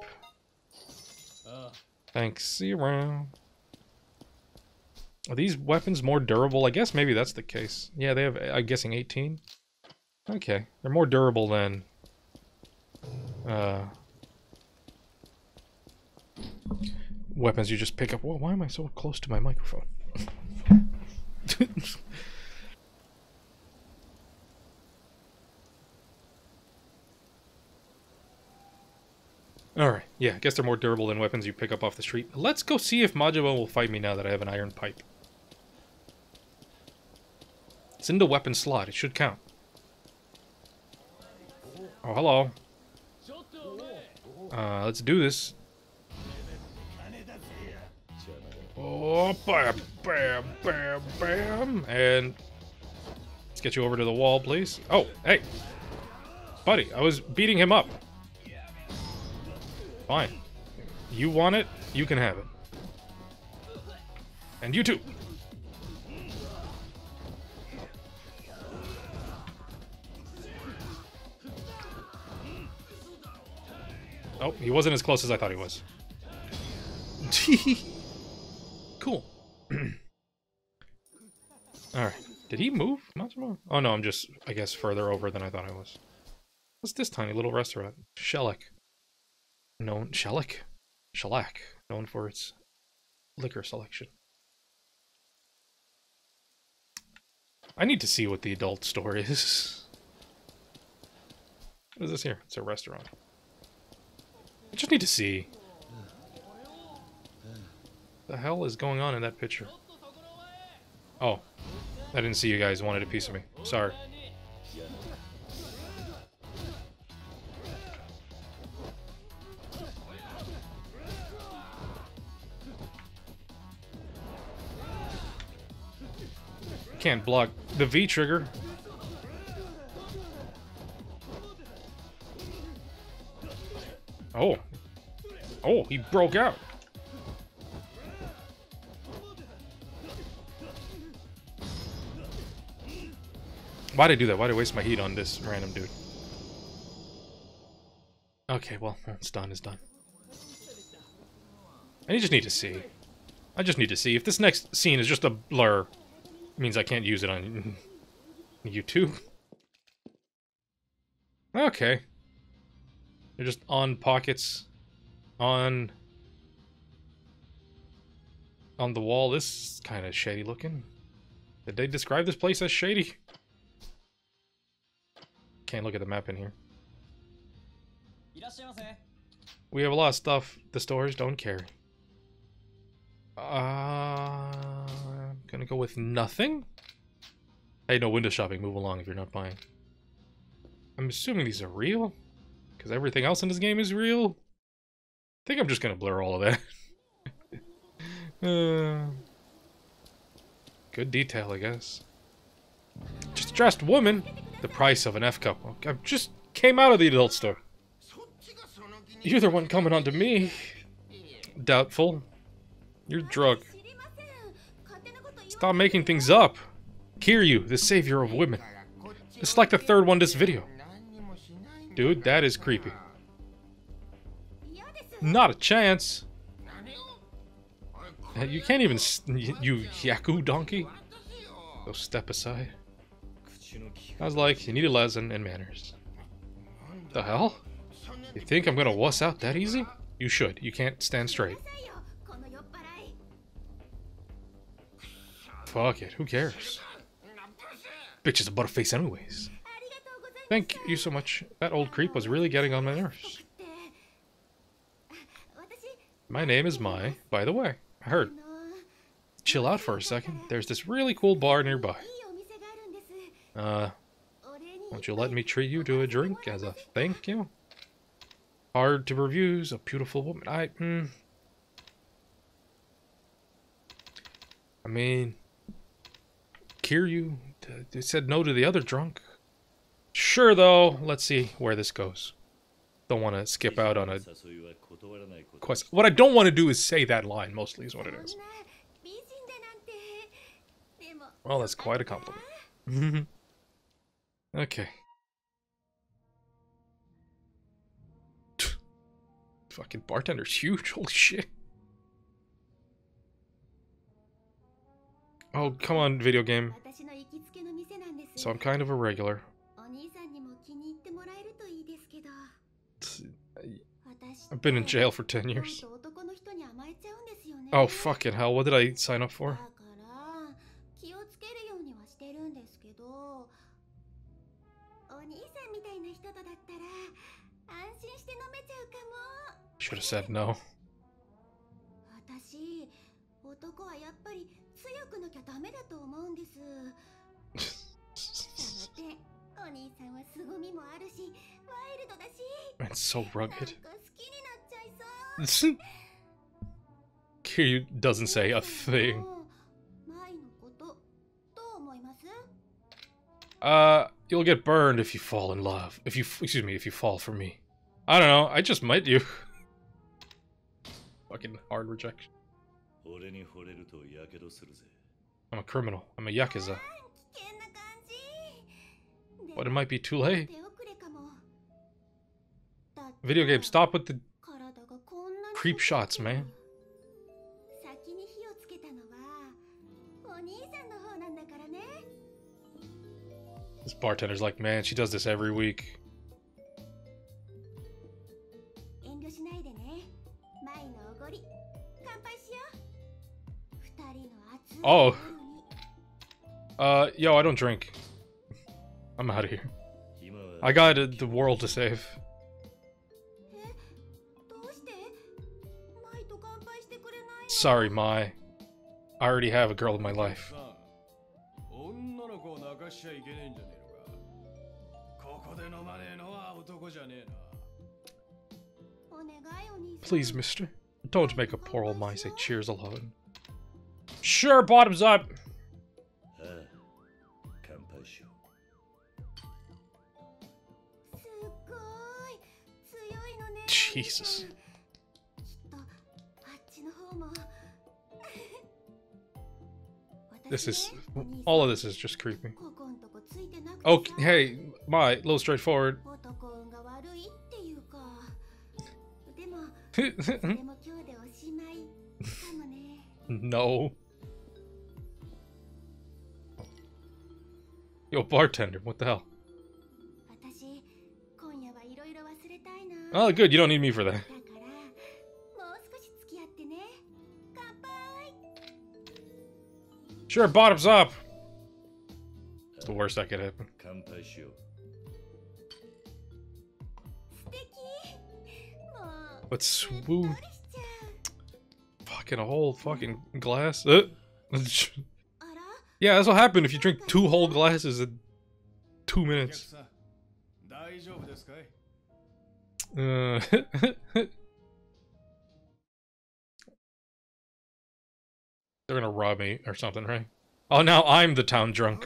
Uh. Thanks, see you around. Are these weapons more durable? I guess maybe that's the case. Yeah, they have, I'm guessing, eighteen. Okay, they're more durable than... Uh, weapons you just pick up. Whoa, why am I so close to my microphone? Alright, yeah, I guess they're more durable than weapons you pick up off the street. Let's go see if Majima will fight me now that I have an iron pipe. It's in the weapon slot, it should count. Oh, hello. Uh, let's do this. Oh, bam, bam, bam, bam. And let's get you over to the wall, please. Oh, hey. Buddy, I was beating him up. Fine. You want it, you can have it. And you too. Oh, he wasn't as close as I thought he was. Cool. Alright. Did he move? Oh no, I'm just, I guess, further over than I thought I was. What's this tiny little restaurant? Shellac. Known Shellac? Shellac. Known for its liquor selection. I need to see what the adult store is. What is this here? It's a restaurant. I just need to see. The hell is going on in that picture? Oh. I didn't see you guys wanted a piece of me. Sorry. Can't block the V trigger. Oh. Oh, he broke out. Why'd I do that? Why'd I waste my heat on this random dude? Okay, well, it's done, it's done. I just need to see. I just need to see. If this next scene is just a blur, it means I can't use it on YouTube. Okay. They're just on pockets. On... On the wall. This is kind of shady looking. Did they describe this place as shady? Can't look at the map in here. We have a lot of stuff the stores don't carry. Uh, I'm gonna go with nothing. Hey, no window shopping. Move along if you're not buying. I'm assuming these are real, because everything else in this game is real. I think I'm just gonna blur all of that. uh, good detail, I guess. Just dressed woman. The price of an F-cup. I just came out of the adult store. You're the one coming on to me. Doubtful. You're drunk. Stop making things up. Kiryu, the savior of women. It's like the third one this video. Dude, that is creepy. Not a chance. You can't even... You Yaku donkey. So step aside. I was like, you need a lesson in manners. The hell? You think I'm gonna wuss out that easy? You should. You can't stand straight. Fuck it. Who cares? Bitch is a butterface anyways. Thank you so much. That old creep was really getting on my nerves. My name is Mai, by the way. I heard. Chill out for a second. There's this really cool bar nearby. Uh, won't you let me treat you to a drink as a thank you? Hard to refuse a beautiful woman. I, mm, I mean, Kiryu, they said no to the other drunk. Sure though, let's see where this goes. Don't want to skip out on a quest. What I don't want to do is say that line, mostly is what it is. Well, that's quite a compliment. Okay. Fucking bartender's huge, holy shit. Oh, come on, video game. So I'm kind of a regular. I've been in jail for ten years. Oh, fucking hell, what did I sign up for? Should have said no. It's so rugged. Kiryu doesn't say a thing. Uh, you'll get burned if you fall in love. If you, excuse me, if you fall for me. I don't know, I just might do. Fucking hard rejection. I'm a criminal. I'm a Yakuza. But it might be too late. Video game, stop with the creep shots, man. This bartender's like, man, she does this every week. Oh. Uh, yo, I don't drink. I'm out of here. I got uh, the world to save. Sorry, Mai. I already have a girl in my life. Please, mister. Don't make a poor old Mai say cheers alone. Sure, bottoms up! Jesus. This is... all of this is just creepy. Oh, hey, Mai, a little straightforward. No. Yo, bartender, what the hell? Oh, good, you don't need me for that. Sure, bottoms up! It's the worst that could happen. But swoon. Fucking a whole fucking glass. Uh. Yeah, that's what happened if you drink two whole glasses in two minutes. Uh. They're gonna rob me or something, right? Oh, now I'm the town drunk.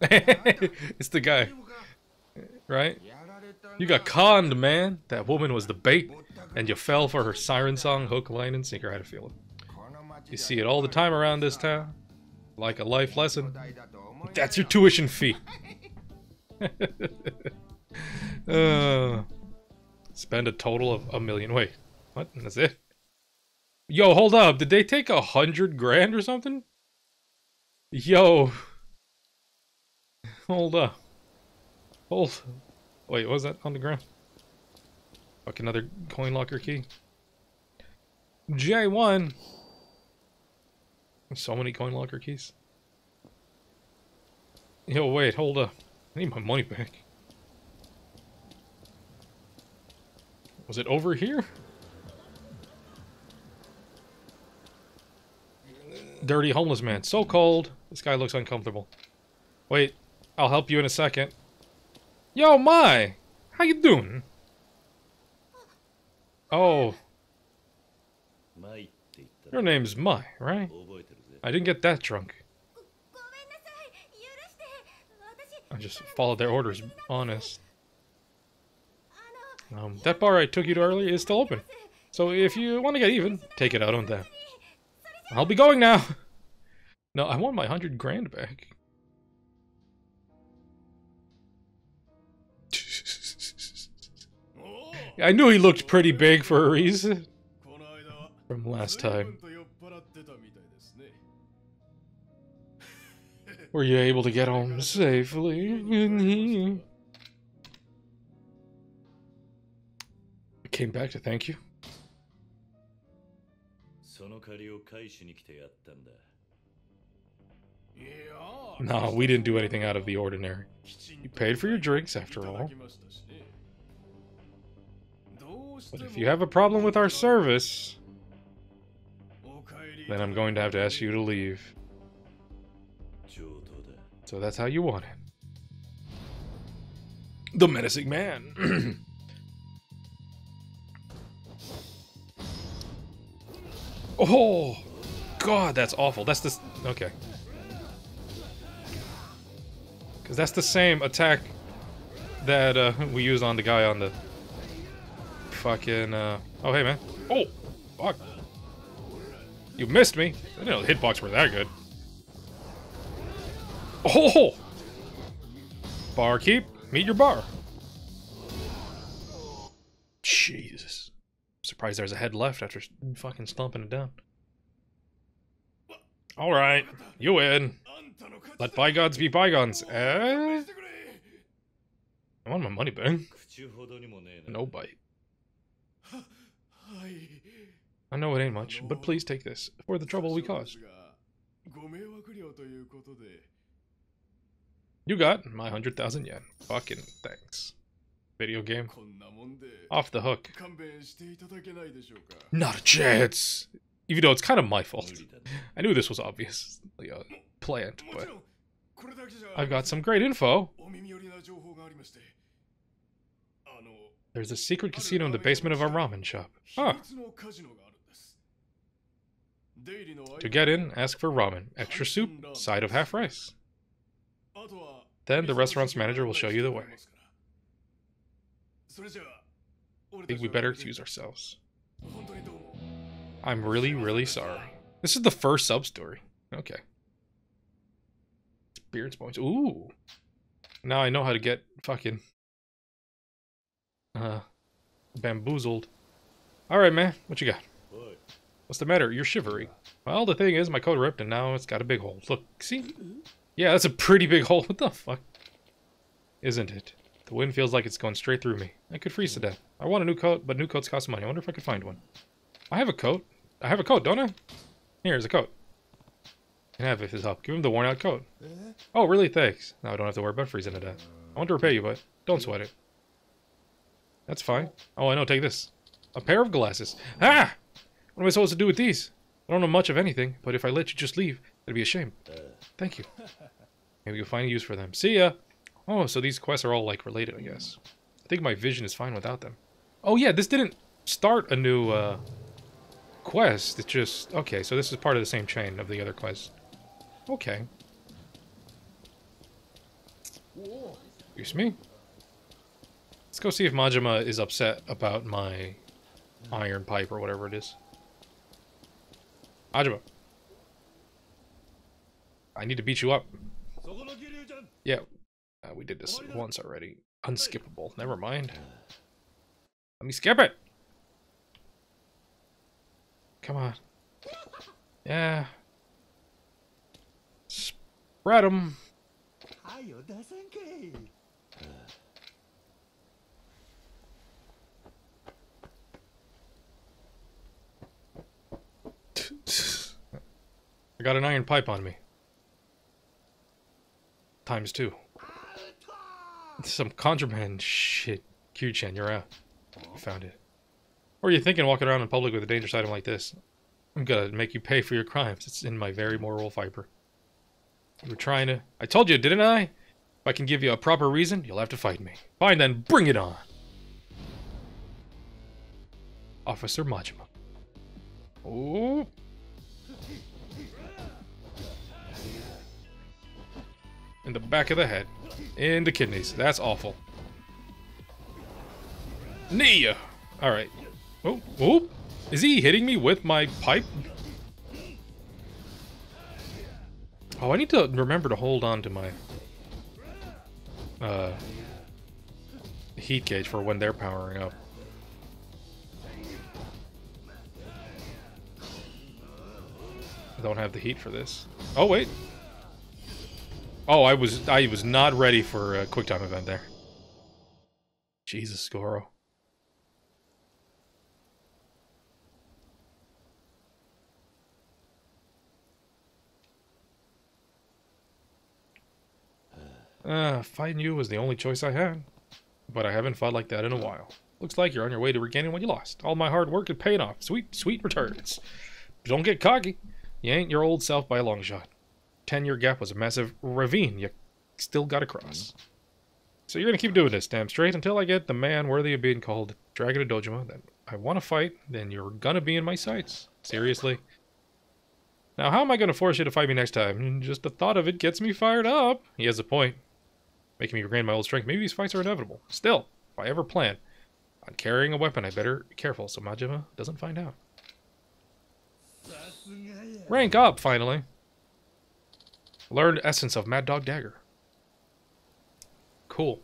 It's the guy. Right? You got conned, man. That woman was the bait, and you fell for her siren song, hook, line, and sinker. I had a feeling. You see it all the time around this town. Like a life lesson. That's your tuition fee. uh, spend a total of a million. Wait, what? That's it? Yo, hold up. Did they take a hundred grand or something? Yo. Hold up. Hold. Wait, what was that on the ground? Fuck, another coin locker key. J one. So many coin locker keys. Yo, wait, hold up. I need my money back. Was it over here? Dirty homeless man. So cold. This guy looks uncomfortable. Wait, I'll help you in a second. Yo, Mai! How you doing? Oh. Your name's Mai, right? I didn't get that drunk. I just followed their orders, honest. Um, that bar I took you to earlier is still open. So if you want to get even, take it out on them. I'll be going now. No, I want my hundred grand back. I knew he looked pretty big for a reason. From last time. Were you able to get home safely? I came back to thank you. No, we didn't do anything out of the ordinary. You paid for your drinks, after all. But if you have a problem with our service, then I'm going to have to ask you to leave. So that's how you want it. The menacing man. Oh, God, that's awful. That's the... Okay. Because that's the same attack that uh, we used on the guy on the... Fucking... Uh... Oh, hey, man. Oh, fuck. You missed me. I didn't know the hitbox were that good. Oh! Barkeep, meet your bar. Jesus. I'm surprised there's a head left after fucking stomping it down. Alright, you win. Let bygones be bygones. Eh? I want my money back. No bite. I know it ain't much, but please take this for the trouble we caused. You got my hundred thousand yen. Fucking thanks. Video game. Off the hook. Not a chance! Even though it's kind of my fault. I knew this was obviously a plant, but... I've got some great info. There's a secret casino in the basement of our ramen shop. Huh. To get in, ask for ramen. Extra soup, side of half rice. Then the restaurant's manager will show you the way. I think we better excuse ourselves. I'm really, really sorry. This is the first sub-story. Okay. Experience points. Ooh. Now I know how to get fucking... Uh... bamboozled. Alright, man. What you got? What's the matter? You're shivering. Well, the thing is, my coat ripped and now it's got a big hole. Look, see? Yeah, that's a pretty big hole. What the fuck? Isn't it? The wind feels like it's going straight through me. I could freeze to death. I want a new coat, but new coats cost money. I wonder if I could find one. I have a coat. I have a coat, don't I? Here's a coat. You can have it if it's help. Give him the worn out coat. Oh, really? Thanks. Now I don't have to worry about freezing to death. I want to repay you, but don't sweat it. That's fine. Oh, I know. Take this. A pair of glasses. Ah! What am I supposed to do with these? I don't know much of anything, but if I let you just leave, it'd be a shame. Thank you. Maybe you'll find a use for them. See ya! Oh, so these quests are all, like, related, I guess. I think my vision is fine without them. Oh, yeah, this didn't start a new, uh, quest. It just... Okay, so this is part of the same chain of the other quest. Okay. Excuse me? Let's go see if Majima is upset about my iron pipe or whatever it is. Majima. I need to beat you up. Yeah. Uh, we did this once already. Unskippable. Never mind. Let me skip it! Come on. Yeah. Spread them. I got an iron pipe on me. Times two. Some contraband shit. Kiryu-chan, you're out. I found it. What are you thinking walking around in public with a dangerous item like this? I'm gonna make you pay for your crimes. It's in my very moral fiber. You were trying to... I told you, didn't I? If I can give you a proper reason, you'll have to fight me. Fine then, bring it on! Officer Majima. Oh. In the back of the head. In the kidneys. That's awful. Nia! Alright. Oh, oh! Is he hitting me with my pipe? Oh, I need to remember to hold on to my... Uh... heat gauge for when they're powering up. I don't have the heat for this. Oh, wait! Oh, I was I was not ready for a quick time event there. Jesus, Goro. Uh, fighting you was the only choice I had, but I haven't fought like that in a while. Looks like you're on your way to regaining what you lost. All my hard work is paying off. Sweet, sweet returns. But don't get cocky. You ain't your old self by a long shot. ten-year gap was a massive ravine you still gotta cross. So you're gonna keep doing this, damn straight, until I get the man worthy of being called Dragon of Dojima that I wanna fight, then you're gonna be in my sights. Seriously? Now how am I going to force you to fight me next time? Just the thought of it gets me fired up. He has a point. Making me regain my old strength. Maybe these fights are inevitable. Still, if I ever plan on carrying a weapon, I better be careful so Majima doesn't find out. Rank up, finally. Learned Essence of Mad Dog Dagger. Cool.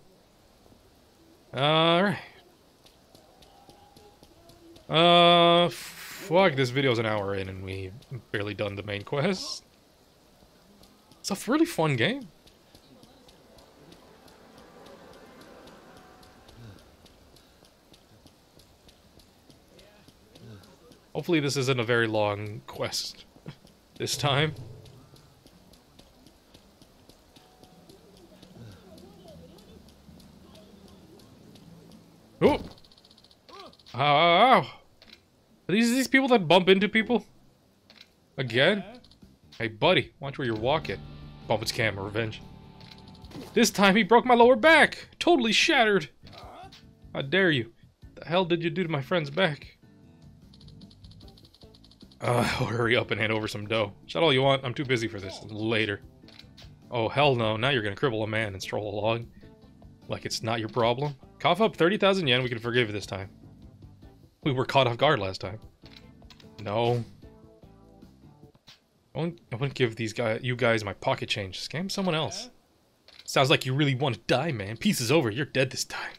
Alright. Uh, fuck, this video's an hour in and we've barely done the main quest. It's a really fun game. Hopefully this isn't a very long quest this time. Oh! Ow, ow, ow! Are these these people that bump into people? Again? Hey buddy, watch where you're walking. Bumpets camera revenge. This time he broke my lower back! Totally shattered! How dare you? What the hell did you do to my friend's back? Uh, hurry up and hand over some dough. Shout all you want, I'm too busy for this. Later. Oh, hell no, now you're gonna cripple a man and stroll along like it's not your problem. Cough up thirty thousand yen, we can forgive you this time. We were caught off guard last time. No. I wouldn't, I wouldn't give these guys, you guys my pocket change. Scam someone else. Sounds like you really want to die, man. Peace is over, you're dead this time.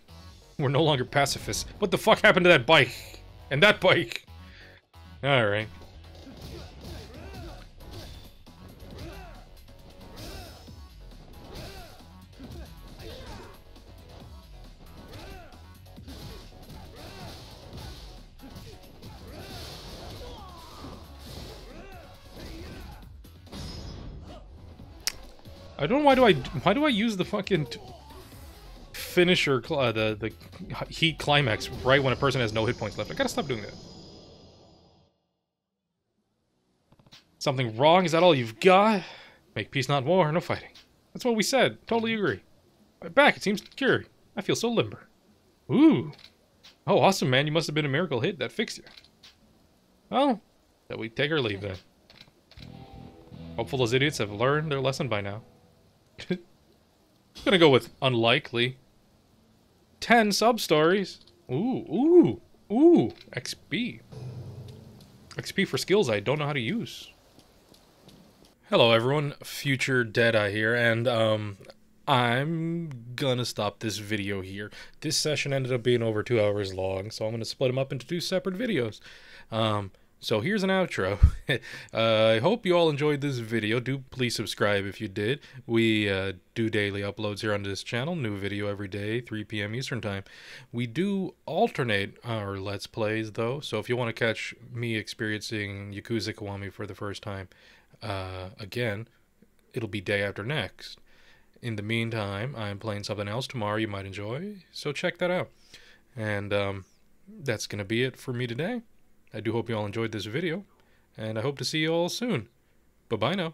We're no longer pacifists. What the fuck happened to that bike? And that bike! Alright. I don't know why do I why do I use the fucking t finisher uh, the the heat climax right when a person has no hit points left. I gotta stop doing that. Something wrong? Is that all you've got? Make peace, not war. No fighting. That's what we said. Totally agree. My back, it seems cured. I feel so limber. Ooh. Oh, awesome, man. You must have been a miracle hit that fixed you. Well, that we take or leave then. Hopeful those idiots have learned their lesson by now. I'm gonna go with unlikely. Ten sub-stories. Ooh, ooh, ooh. X P. X P for skills I don't know how to use. Hello everyone, Future Deadeye here, and um, I'm gonna stop this video here. This session ended up being over two hours long, so I'm gonna split them up into two separate videos. Um, so here's an outro. uh, I hope you all enjoyed this video. Do please subscribe if you did. We uh, do daily uploads here on this channel. New video every day, three p m Eastern time. We do alternate our Let's Plays though, so if you want to catch me experiencing Yakuza Kiwami for the first time, Uh, again, it'll be day after next. In the meantime, I'm playing something else tomorrow you might enjoy, so check that out. And um, that's going to be it for me today. I do hope you all enjoyed this video, and I hope to see you all soon. Bye-bye now.